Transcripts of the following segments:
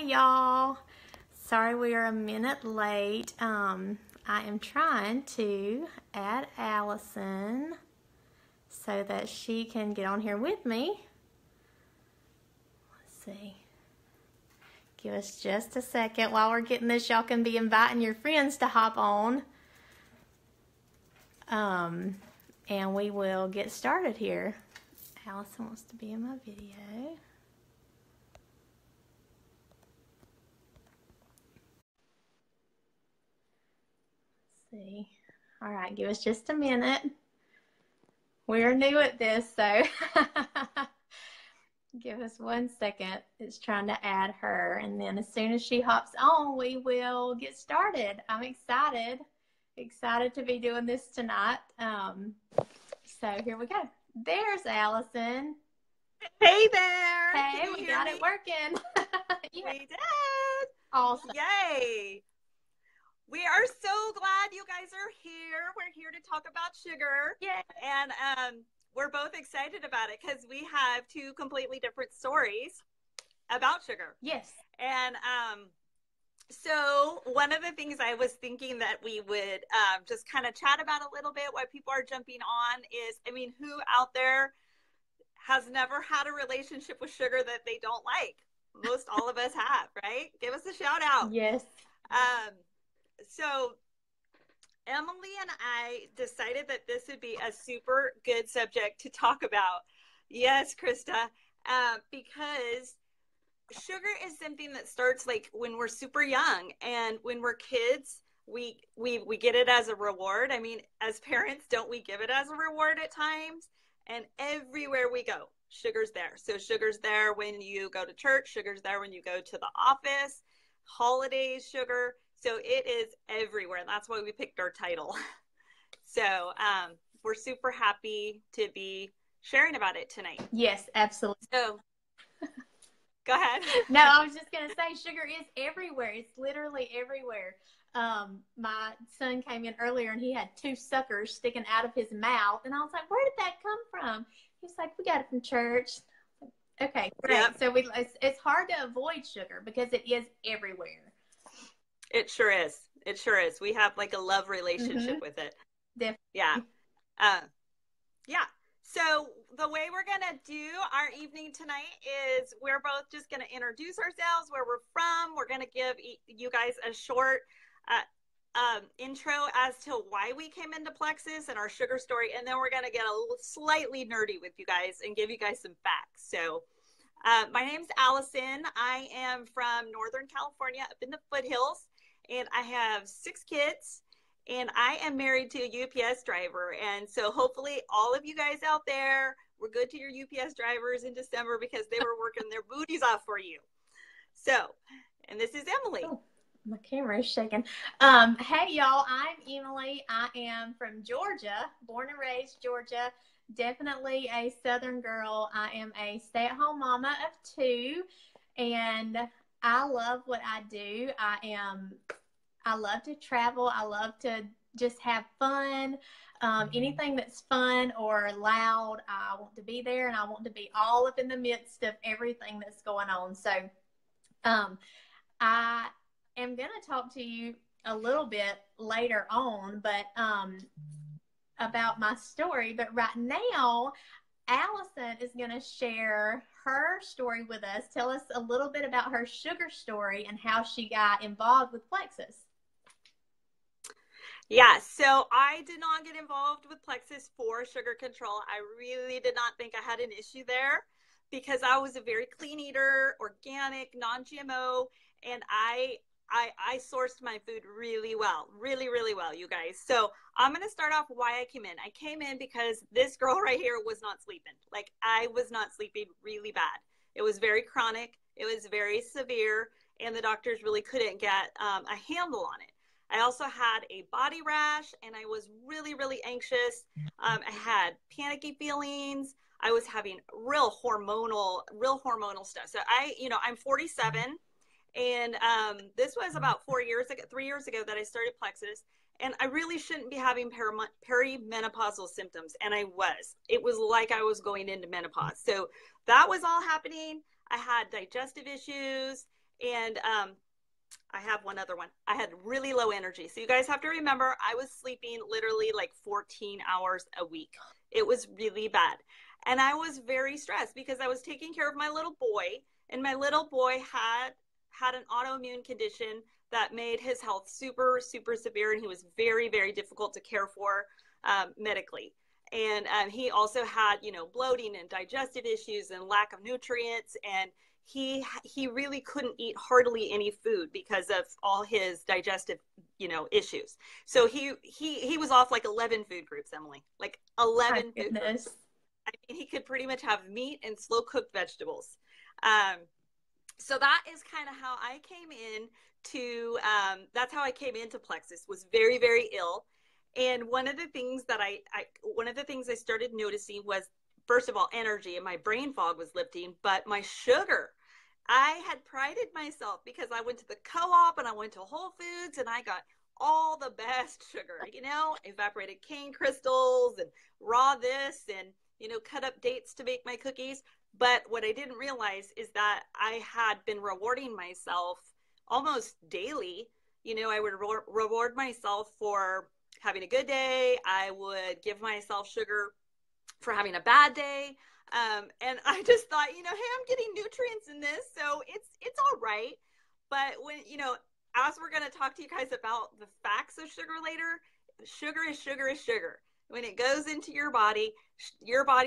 Hey y'all, sorry we are a minute late. I am trying to add Allison so that she can get on here with me. Let's see, give us just a second. While we're getting this, y'all can be inviting your friends to hop on and we will get started here. Allison wants to be in my video. See. All right, give us just a minute. We're new at this, so give us 1 second. It's trying to add her, and then as soon as she hops on, we will get started. I'm excited to be doing this tonight. So here we go. There's Allison. Hey there. Hey, we got it working. Yeah. We did. Awesome. Yay. We are so glad you guys are here. We're here to talk about sugar. Yay. And we're both excited about it because we have two completely different stories about sugar. Yes. And so one of the things I was thinking that we would just kind of chat about a little bit while people are jumping on is, I mean, who out there has never had a relationship with sugar that they don't like? Most all of us have, right? Give us a shout out. Yes. So Emily and I decided that this would be a super good subject to talk about. Yes, Krista, because sugar is something that starts like when we're super young, and when we're kids, we get it as a reward. I mean, as parents, don't we give it as a reward at times? And everywhere we go, sugar's there. So sugar's there when you go to church, sugar's there when you go to the office, holidays, sugar. So it is everywhere. That's why we picked our title. So we're super happy to be sharing about it tonight. Yes, absolutely. So go ahead. No, I was just going to say sugar is everywhere. It's literally everywhere. My son came in earlier and he had two suckers sticking out of his mouth. And I was like, where did that come from? He was like, we got it from church. Okay, great. Yep. So it's hard to avoid sugar because it is everywhere. It sure is. It sure is. We have like a love relationship with it. Definitely. Yeah. Yeah. So the way we're going to do our evening tonight is we're both just going to introduce ourselves, where we're from. We're going to give you guys a short intro as to why we came into Plexus and our sugar story. And then we're going to get a little slightly nerdy with you guys and give you guys some facts. So my name's Allison. I am from Northern California up in the foothills. And I have 6 kids, and I am married to a UPS driver. And so hopefully all of you guys out there were good to your UPS drivers in December because they were working their booties off for you. So, and this is Emily. Oh, my camera is shaking. Hey, y'all, I'm Emily. I am from Georgia, born and raised Georgia. Definitely a Southern girl. I am a stay-at-home mama of 2, and I love what I do. I love to travel. I love to just have fun. Anything that's fun or loud, I want to be there, and I want to be all up in the midst of everything that's going on. So I am going to talk to you a little bit later on, but about my story. But right now, Allison is going to share her story with us. Tell us a little bit about her sugar story and how she got involved with Plexus. Yeah, so I did not get involved with Plexus for sugar control. I really did not think I had an issue there because I was a very clean eater, organic, non-GMO, and I sourced my food really well, really well, you guys. So I'm going to start off why I came in. I came in because this girl right here was not sleeping. Like, I was not sleeping really bad. It was very chronic. It was very severe. And the doctors really couldn't get a handle on it. I also had a body rash, and I was really anxious. I had panicky feelings. I was having real hormonal stuff. So I'm 47. And this was about 3 years ago that I started Plexus, and I really shouldn't be having perimenopausal symptoms, and I was. It was like I was going into menopause. So that was all happening. I had digestive issues, And I have one other one. I had really low energy. So you guys have to remember, I was sleeping literally like 14 hours a week. It was really bad. And I was very stressed because I was taking care of my little boy, and my little boy had an autoimmune condition that made his health super, super severe. And he was very, very difficult to care for medically. And he also had, you know, bloating and digestive issues and lack of nutrients. And he really couldn't eat hardly any food because of all his digestive, you know, issues. So he was off like 11 food groups, Emily, like 11 food groups. I mean, he could pretty much have meat and slow cooked vegetables. So that is kind of how I came in to, that's how I came into Plexus, was very, very ill. And one of the things that I started noticing was, first of all, energy, and my brain fog was lifting, but my sugar, I had prided myself because I went to the co-op and I went to Whole Foods and I got all the best sugar, you know, evaporated cane crystals and raw this and, you know, cut up dates to make my cookies. But what I didn't realize is that I had been rewarding myself almost daily. You know, I would reward myself for having a good day. I would give myself sugar for having a bad day. And I just thought, you know, hey, I'm getting nutrients in this, so it's all right. But when, you know, as we're going to talk to you guys about the facts of sugar later, sugar is sugar is sugar. When it goes into your body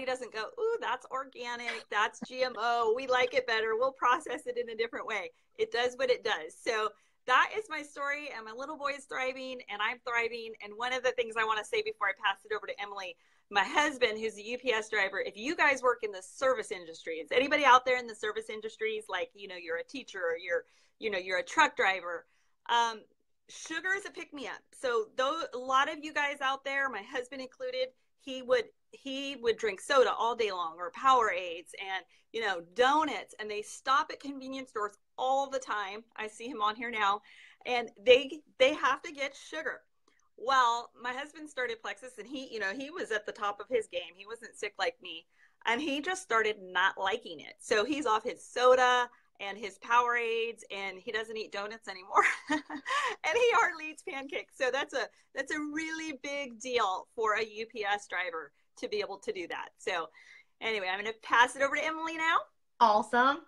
doesn't go, ooh, that's organic, that's GMO, we like it better, we'll process it in a different way. It does what it does. So that is my story, and my little boy is thriving, and I'm thriving. And one of the things I want to say before I pass it over to Emily, my husband, who's a UPS driver, if you guys work in the service industry, is anybody out there in the service industries, like, you know, you're a teacher or you're a truck driver, sugar is a pick-me-up. So though a lot of you guys out there, my husband included, he would drink soda all day long, or Powerades and, you know, donuts, and they stop at convenience stores all the time. I see him on here now, and they have to get sugar. Well, my husband started Plexus, and he, you know, he was at the top of his game. He wasn't sick like me, and he just started not liking it. So he's off his soda and his Powerades, and he doesn't eat donuts anymore. And he hardly eats pancakes. So that's a really big deal for a UPS driver to be able to do that. So anyway, I'm going to pass it over to Emily now. Awesome.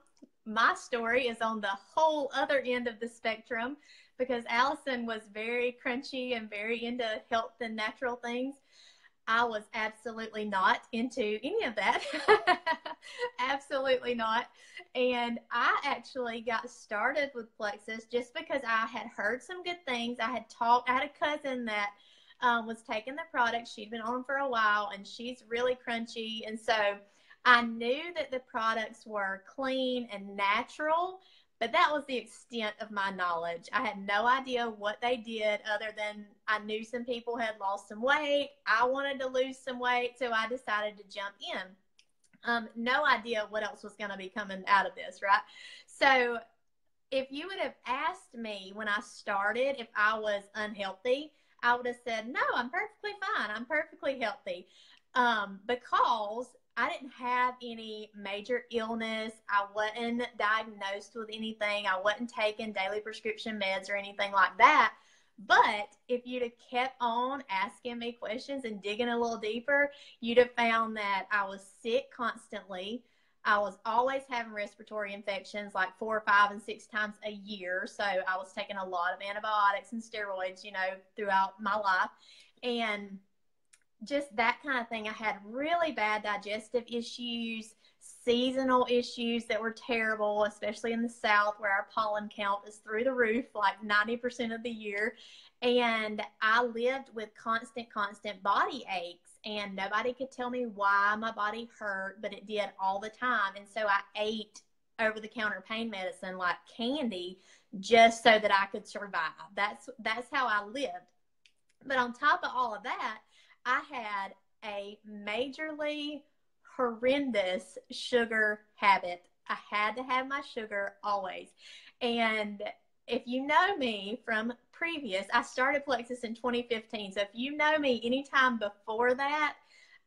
My story is on the whole other end of the spectrum, because Allison was very crunchy and very into health and natural things. I was absolutely not into any of that. Absolutely not. And I actually got started with Plexus just because I had heard some good things. I had a cousin that was taking the product. She'd been on for a while, and she's really crunchy. And so I knew that the products were clean and natural, but that was the extent of my knowledge. I had no idea what they did, other than I knew some people had lost some weight. I wanted to lose some weight, so I decided to jump in. No idea what else was going to be coming out of this, right? So if you would have asked me when I started if I was unhealthy, I would have said, no, I'm perfectly fine. I'm perfectly healthy, because I didn't have any major illness. I wasn't diagnosed with anything. I wasn't taking daily prescription meds or anything like that. But if you'd have kept on asking me questions and digging a little deeper, you'd have found that I was sick constantly. I was always having respiratory infections like 4, 5, and 6 times a year. So I was taking a lot of antibiotics and steroids, you know, throughout my life. And just that kind of thing. I had really bad digestive issues, seasonal issues that were terrible, especially in the South where our pollen count is through the roof like 90% of the year. And I lived with constant body aches, and nobody could tell me why my body hurt, but it did all the time. And so I ate over-the-counter pain medicine like candy just so that I could survive. That's how I lived. But on top of all of that, I had a majorly horrendous sugar habit. I had to have my sugar always. And if you know me from previous, I started Plexus in 2015. So if you know me anytime before that,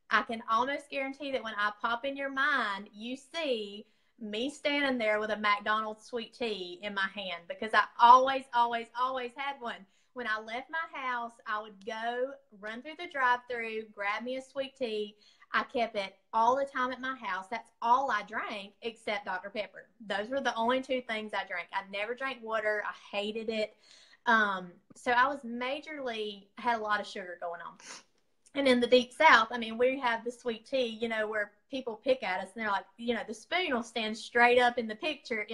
I can almost guarantee that when I pop in your mind, you see me standing there with a McDonald's sweet tea in my hand, because I always, always, always had one. When I left my house, I would go run through the drive-through, grab me a sweet tea. I kept it all the time at my house. That's all I drank except Dr. Pepper. Those were the only two things I drank. I never drank water. I hated it. So I was majorly had a lot of sugar going on. And in the Deep South, I mean, we have the sweet tea, you know, where people pick at us and they're like, you know, the spoon will stand straight up in the pitcher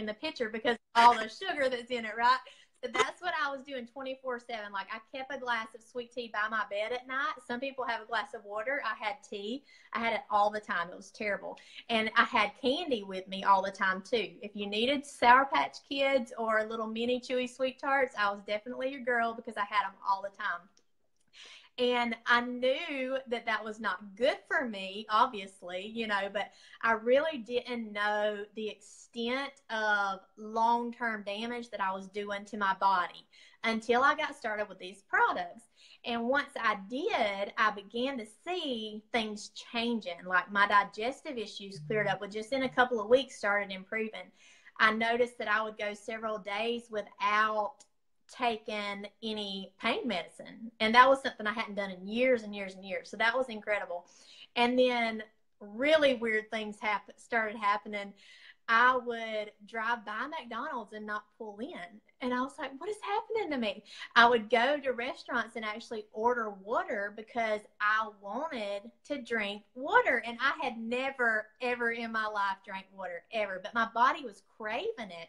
because of all the sugar that's in it, right? So that's what I was doing 24/7. Like, I kept a glass of sweet tea by my bed at night. Some people have a glass of water. I had tea. I had it all the time. It was terrible. And I had candy with me all the time too. If you needed Sour Patch Kids or little mini chewy sweet tarts, I was definitely your girl because I had them all the time. And I knew that that was not good for me, obviously, you know, but I really didn't know the extent of long-term damage that I was doing to my body until I got started with these products. And once I did, I began to see things changing. Like, my digestive issues cleared up, but just in a couple of weeks started improving. I noticed that I would go several days without taken any pain medicine, and that was something I hadn't done in years and years and years. So that was incredible. And then really weird things started happening. I would drive by McDonald's and not pull in, and I was like, what is happening to me? I would go to restaurants and actually order water because I wanted to drink water, and I had never ever in my life drank water ever, but my body was craving it.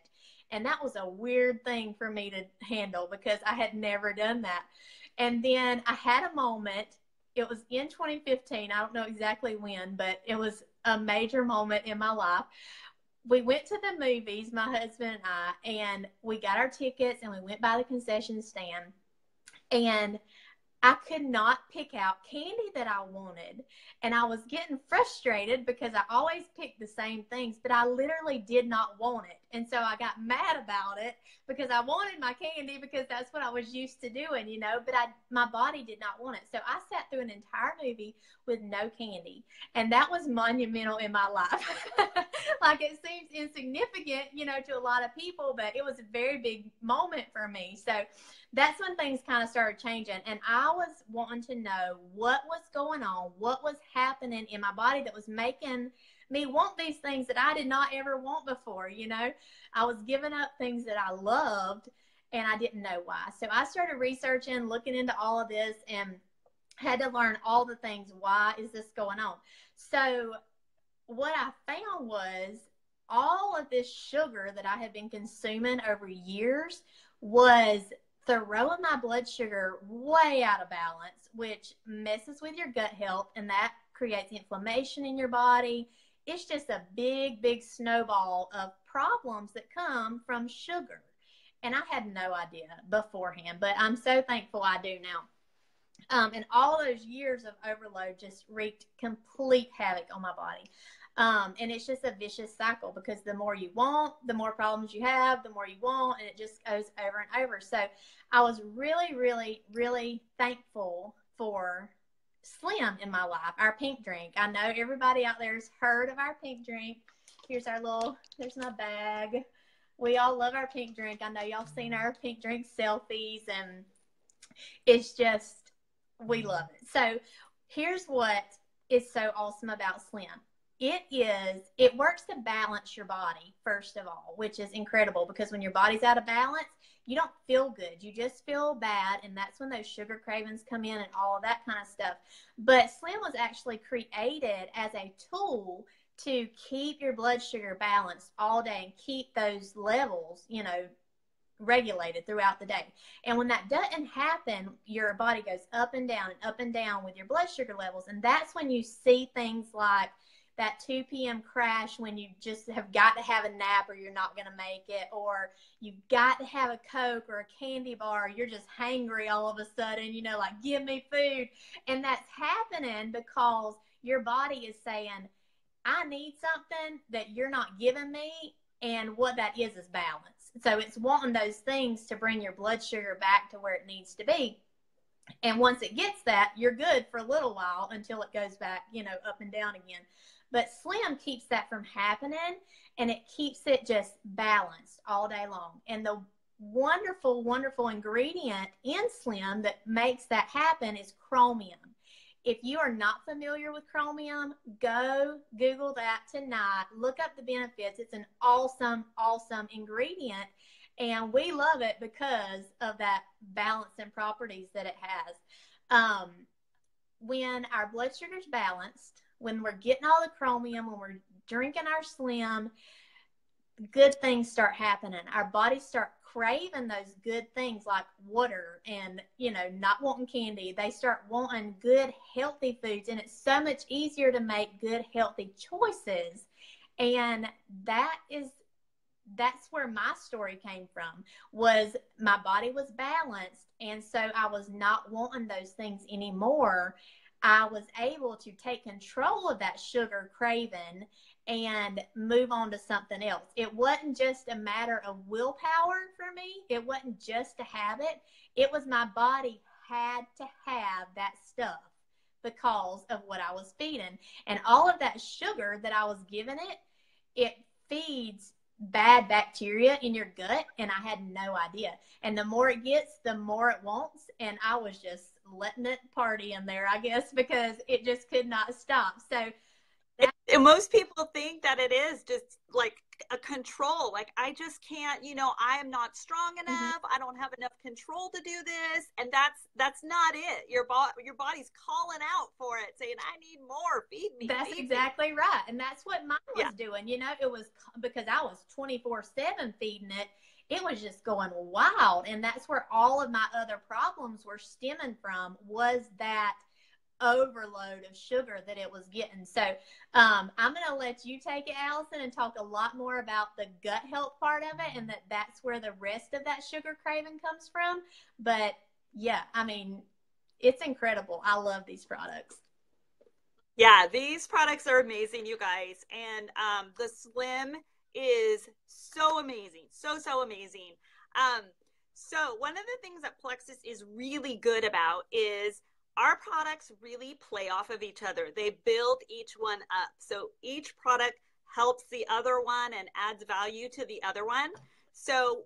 And that was a weird thing for me to handle because I had never done that. And then I had a moment. It was in 2015. I don't know exactly when, but it was a major moment in my life. We went to the movies, my husband and I, and we got our tickets and we went by the concession stand. And I could not pick out candy that I wanted, and I was getting frustrated because I always picked the same things, but I literally did not want it. And so I got mad about it because I wanted my candy because that's what I was used to doing, you know, but my body did not want it. So I sat through an entire movie with no candy, and that was monumental in my life. Like, it seems insignificant, you know, to a lot of people, but it was a very big moment for me. So that's when things kind of started changing, and I was wanting to know what was going on, what was happening in my body that was making me want these things that I did not ever want before, you know. I was giving up things that I loved, and I didn't know why. So I started researching, looking into all of this, and had to learn all the things. Why is this going on? So what I found was all of this sugar that I had been consuming over years was throwing my blood sugar way out of balance, which messes with your gut health, and that creates inflammation in your body. It's just a big, big snowball of problems that come from sugar. And I had no idea beforehand, but I'm so thankful I do now. And all those years of overload just wreaked complete havoc on my body. And it's just a vicious cycle, because the more you want, the more problems you have, the more you want, and it just goes over and over. So I was really, really, really thankful for Slim in my life, our pink drink. I know everybody out there has heard of our pink drink. Here's our little, there's my bag. We all love our pink drink. I know y'all seen our pink drink selfies, and it's just, we love it. So here's what is so awesome about Slim. It works to balance your body, first of all, which is incredible, because when your body's out of balance, you don't feel good. You just feel bad, and that's when those sugar cravings come in and all of that kind of stuff. But Slim was actually created as a tool to keep your blood sugar balanced all day and keep those levels, you know, regulated throughout the day. And when that doesn't happen, your body goes up and down and up and down with your blood sugar levels, and that's when you see things like that 2 p.m. crash, when you just have got to have a nap or you're not going to make it, or you've got to have a Coke or a candy bar, you're just hangry all of a sudden, you know, like, give me food. And that's happening because your body is saying, I need something that you're not giving me, and what that is balance. So it's wanting those things to bring your blood sugar back to where it needs to be. And once it gets that, you're good for a little while until it goes back, you know, up and down again. But Slim keeps that from happening, and it keeps it just balanced all day long. And the wonderful, wonderful ingredient in Slim that makes that happen is chromium. If you are not familiar with chromium, go Google that tonight. Look up the benefits. It's an awesome, awesome ingredient. And we love it because of that balancing properties that it has. When our blood sugar's balanced, when we're getting all the chromium, when we're drinking our Slim, good things start happening. Our bodies start craving those good things like water and, you know, not wanting candy. They start wanting good, healthy foods. And it's so much easier to make good, healthy choices. And that is, that's where my story came from, was my body was balanced, and so I was not wanting those things anymore. I was able to take control of that sugar craving and move on to something else. It wasn't just a matter of willpower for me. It wasn't just a habit. It was my body had to have that stuff because of what I was feeding. And all of that sugar that I was giving it, it feeds bad bacteria in your gut, and I had no idea. And the more it gets, the more it wants, and I was just letting it party in there, I guess, because it just could not stop. So most people think that it is just like a control, like I just can't, you know, I am not strong enough, I don't have enough control to do this. And that's not it. Your body's calling out for it, saying, I need more, feed me. That's exactly right. And that's what mine was doing. You know, it was because I was 24/7 feeding it. It was just going wild. And that's where all of my other problems were stemming from, was that overload of sugar that it was getting. So I'm going to let you take it, Allison, and talk a lot more about the gut health part of it, and that's where the rest of that sugar craving comes from. But yeah, I mean, it's incredible. I love these products. Yeah, these products are amazing, you guys. And the Slim is so amazing. So amazing. So one of the things that Plexus is really good about is our products really play off of each other. They build each one up. So each product helps the other one and adds value to the other one. So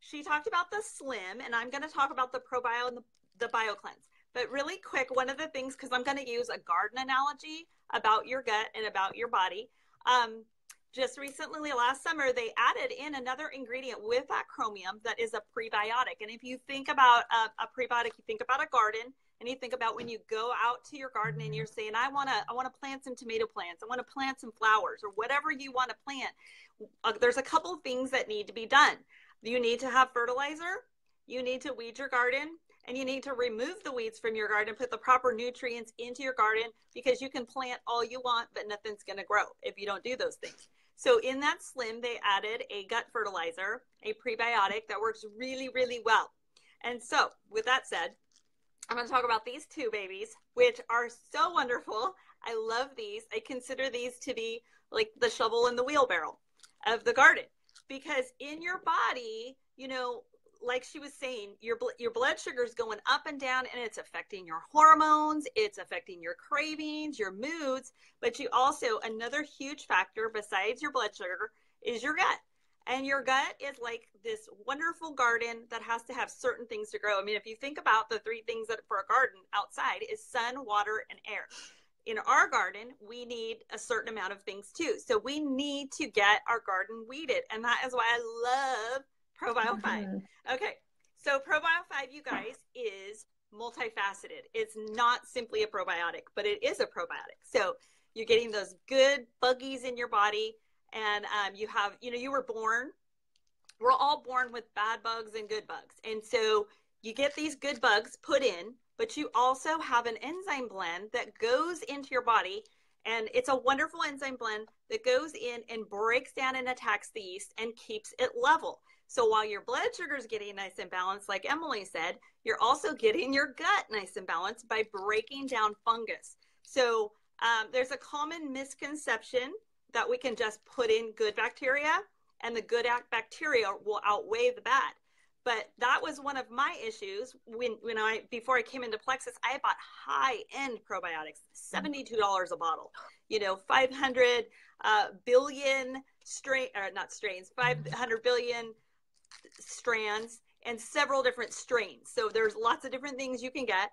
she talked about the Slim, and I'm going to talk about the ProBio and the BioCleanse. But really quick, one of the things, because I'm going to use a garden analogy about your gut and about your body. Just recently, last summer, they added in another ingredient with that chromium that is a prebiotic. And if you think about a prebiotic, you think about a garden. And you think about when you go out to your garden and you're saying, I want to plant some tomato plants. I want to plant some flowers, or whatever you want to plant. There's a couple things that need to be done. You need to have fertilizer. You need to weed your garden, and you need to remove the weeds from your garden, put the proper nutrients into your garden, because you can plant all you want, but nothing's going to grow if you don't do those things. So in that Slim, they added a gut fertilizer, a prebiotic that works really, really well. And so with that said, I'm going to talk about these two babies, which are so wonderful. I love these. I consider these to be like the shovel and the wheelbarrow of the garden, because in your body, you know, like she was saying, your blood sugar is going up and down, and it's affecting your hormones. It's affecting your cravings, your moods, but you also, another huge factor besides your blood sugar is your gut. And your gut is like this wonderful garden that has to have certain things to grow. I mean, if you think about the three things that for a garden outside is sun, water, and air. In our garden, we need a certain amount of things too. So we need to get our garden weeded. And that is why I love ProBio5. Okay, so ProBio5, you guys, is multifaceted. It's not simply a probiotic, but it is a probiotic. So you're getting those good buggies in your body. And you have, you know, you were born, we're all born with bad bugs and good bugs. And so you get these good bugs put in, but you also have an enzyme blend that goes into your body. And it's a wonderful enzyme blend that goes in and breaks down and attacks the yeast and keeps it level. So while your blood sugar is getting nice and balanced, like Emily said, you're also getting your gut nice and balanced by breaking down fungus. So there's a common misconception that we can just put in good bacteria and the good bacteria will outweigh the bad. But that was one of my issues before I came into Plexus. I bought high-end probiotics, $72 a bottle, 500 billion strain, or not strains, 500 billion strands and several different strains. So there's lots of different things you can get.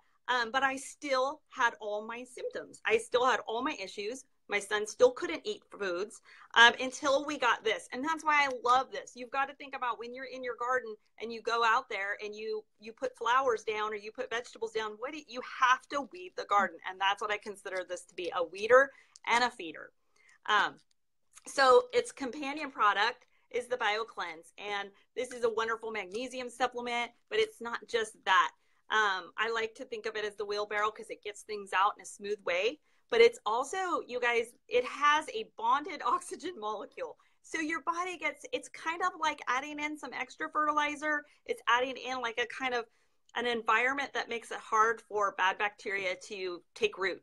But I still had all my symptoms. I still had all my issues. My son still couldn't eat foods until we got this. And that's why I love this. You've got to think about when you're in your garden and you go out there and you put flowers down or you put vegetables down, you have to weed the garden. And that's what I consider this to be, a weeder and a feeder. So its companion product is the BioCleanse. And this is a wonderful magnesium supplement, but it's not just that. I like to think of it as the wheelbarrow because it gets things out in a smooth way. But it's also, you guys, it has a bonded oxygen molecule. So your body gets, it's kind of like adding in some extra fertilizer. It's adding in like a kind of an environment that makes it hard for bad bacteria to take root.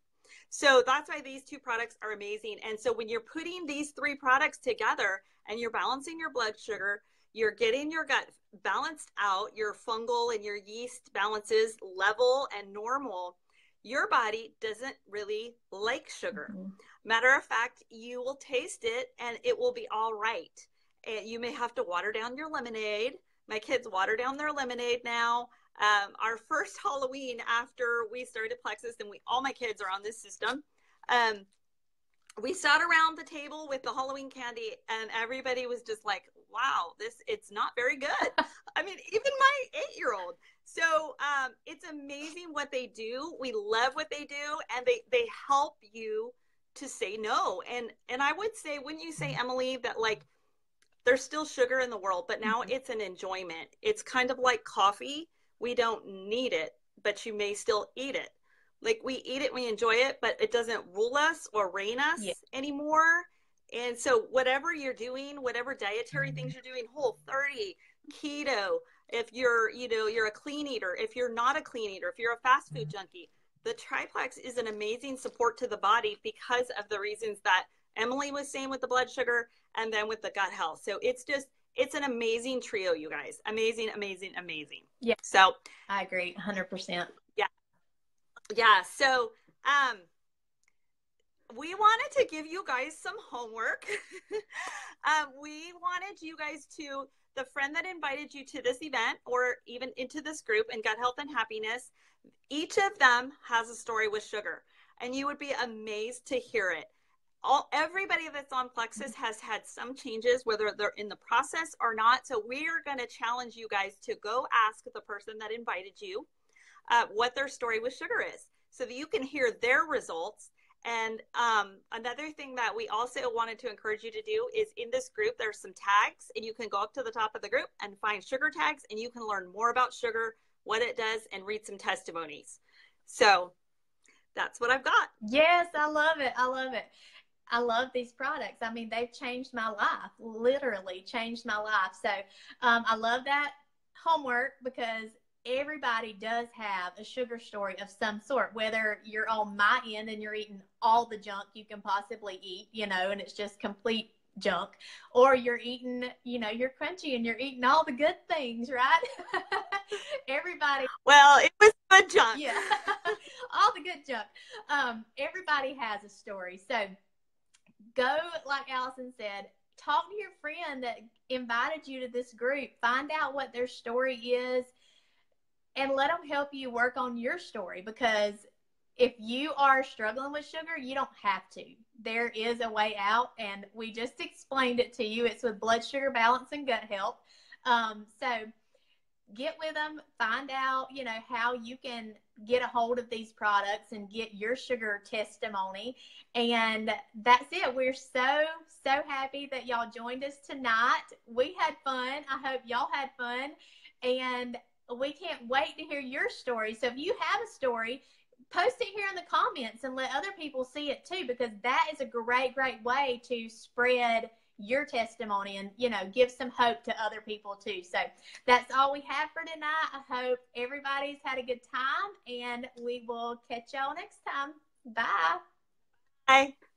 So that's why these two products are amazing. And so when you're putting these three products together and you're balancing your blood sugar, you're getting your gut balanced out, your fungal and your yeast balances level and normal, your body doesn't really like sugar. Mm-hmm. Matter of fact, you will taste it and it will be all right. And you may have to water down your lemonade. My kids water down their lemonade now. Our first Halloween after we started Plexus, and all my kids are on this system, we sat around the table with the Halloween candy and everybody was just like, wow, it's not very good. I mean, even my 8-year-old. So it's amazing what they do. We love what they do, and they help you to say no. And I would say, wouldn't you say, Emily, that like there's still sugar in the world, but now it's an enjoyment. It's kind of like coffee. We don't need it, but you may still eat it. Like we eat it, we enjoy it, but it doesn't rule us or reign us anymore. And so whatever you're doing, whatever dietary things you're doing, Whole30, keto, if you're, you're a clean eater, if you're not a clean eater, if you're a fast food junkie, the triplex is an amazing support to the body because of the reasons that Emily was saying with the blood sugar and then with the gut health. So it's just, it's an amazing trio, you guys. Amazing, amazing, amazing. Yeah. So I agree 100%. Yeah. Yeah. So, we wanted to give you guys some homework. We wanted you guys to, the friend that invited you to this event or even into this group in Gut Health and Happiness, each of them has a story with sugar, and you would be amazed to hear it. Everybody that's on Plexus has had some changes, whether they're in the process or not. So we're going to challenge you guys to go ask the person that invited you what their story with sugar is so that you can hear their results. And another thing that we also wanted to encourage you to do is in this group, there's some tags, and you can go up to the top of the group and find sugar tags, and you can learn more about sugar, what it does, and read some testimonies. So that's what I've got. Yes, I love it. I love it. I love these products. I mean, they've changed my life, literally changed my life. So I love that homework because everybody does have a sugar story of some sort, whether you're on my end and you're eating all the junk you can possibly eat, and it's just complete junk, or you're eating, you're crunchy and you're eating all the good things, right? Everybody. Well, it was good junk. Yeah. All the good junk. Everybody has a story. So go, like Allison said, talk to your friend that invited you to this group, find out what their story is, and let them help you work on your story, because if you are struggling with sugar, you don't have to. There is a way out, and we just explained it to you. It's with blood sugar balance and gut health. So get with them, find out, how you can get a hold of these products and get your sugar testimony. And that's it. We're so, so happy that y'all joined us tonight. We had fun. I hope y'all had fun. And we can't wait to hear your story. So if you have a story, post it here in the comments and let other people see it too, because that is a great, great way to spread your testimony and, give some hope to other people too. So that's all we have for tonight. I hope everybody's had a good time, and we will catch y'all next time. Bye. Bye.